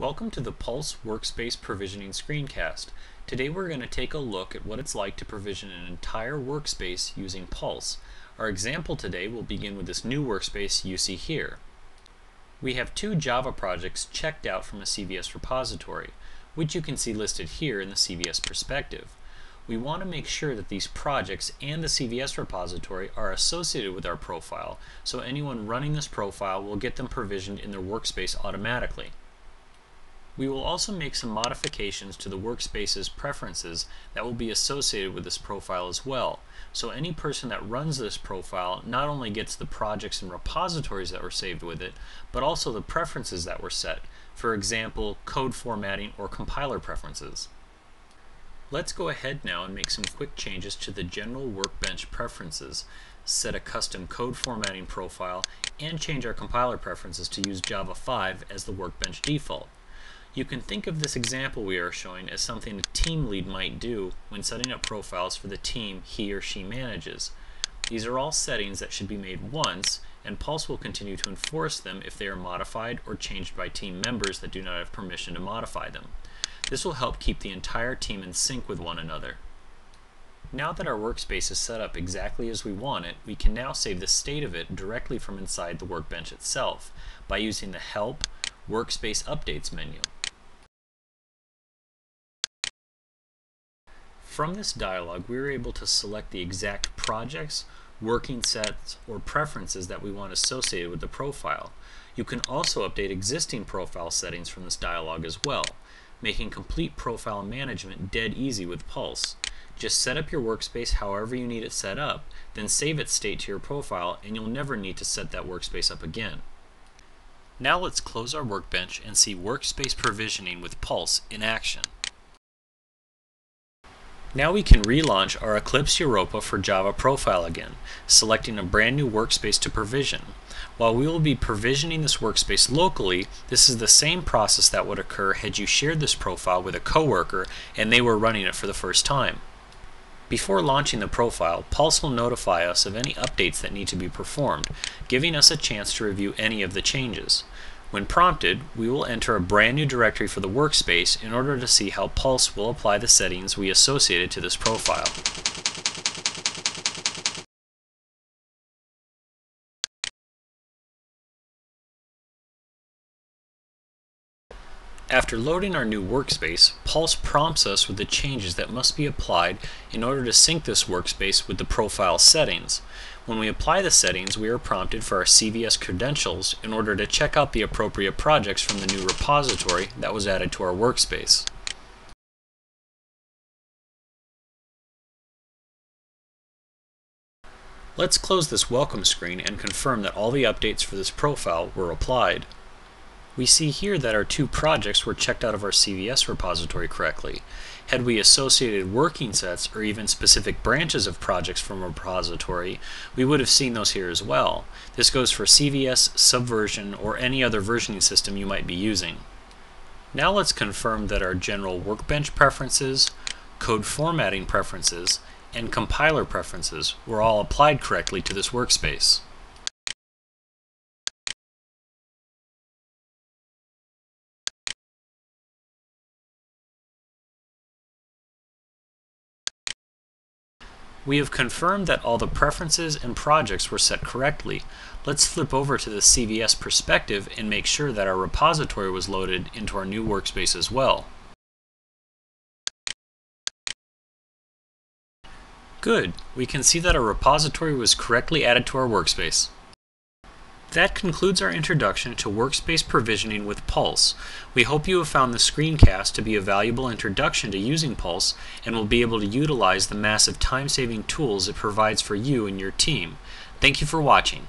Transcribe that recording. Welcome to the Pulse Workspace Provisioning Screencast. Today we're going to take a look at what it's like to provision an entire workspace using Pulse. Our example today will begin with this new workspace you see here. We have two Java projects checked out from a CVS repository, which you can see listed here in the CVS perspective. We want to make sure that these projects and the CVS repository are associated with our profile, so anyone running this profile will get them provisioned in their workspace automatically. We will also make some modifications to the workspace's preferences that will be associated with this profile as well. So any person that runs this profile not only gets the projects and repositories that were saved with it, but also the preferences that were set. For example, code formatting or compiler preferences. Let's go ahead now and make some quick changes to the general workbench preferences, set a custom code formatting profile, and change our compiler preferences to use Java 5 as the workbench default. You can think of this example we are showing as something a team lead might do when setting up profiles for the team he or she manages. These are all settings that should be made once, and Pulse will continue to enforce them if they are modified or changed by team members that do not have permission to modify them. This will help keep the entire team in sync with one another. Now that our workspace is set up exactly as we want it, we can now save the state of it directly from inside the workbench itself by using the Help Workspace Updates menu. From this dialog, we were able to select the exact projects, working sets, or preferences that we want associated with the profile. You can also update existing profile settings from this dialog as well, making complete profile management dead easy with Pulse. Just set up your workspace however you need it set up, then save its state to your profile, and you'll never need to set that workspace up again. Now let's close our workbench and see workspace provisioning with Pulse in action. Now we can relaunch our Eclipse Europa for Java profile again, selecting a brand new workspace to provision. While we will be provisioning this workspace locally, this is the same process that would occur had you shared this profile with a coworker and they were running it for the first time. Before launching the profile, Pulse will notify us of any updates that need to be performed, giving us a chance to review any of the changes. When prompted, we will enter a brand new directory for the workspace in order to see how Pulse will apply the settings we associated to this profile. After loading our new workspace, Pulse prompts us with the changes that must be applied in order to sync this workspace with the profile settings. When we apply the settings, we are prompted for our CVS credentials in order to check out the appropriate projects from the new repository that was added to our workspace. Let's close this welcome screen and confirm that all the updates for this profile were applied. We see here that our two projects were checked out of our CVS repository correctly. Had we associated working sets or even specific branches of projects from a repository, we would have seen those here as well. This goes for CVS, Subversion, or any other versioning system you might be using. Now let's confirm that our general workbench preferences, code formatting preferences, and compiler preferences were all applied correctly to this workspace. We have confirmed that all the preferences and projects were set correctly. Let's flip over to the CVS perspective and make sure that our repository was loaded into our new workspace as well. Good, we can see that our repository was correctly added to our workspace. That concludes our introduction to workspace provisioning with Pulse. We hope you have found this screencast to be a valuable introduction to using Pulse and will be able to utilize the massive time-saving tools it provides for you and your team. Thank you for watching.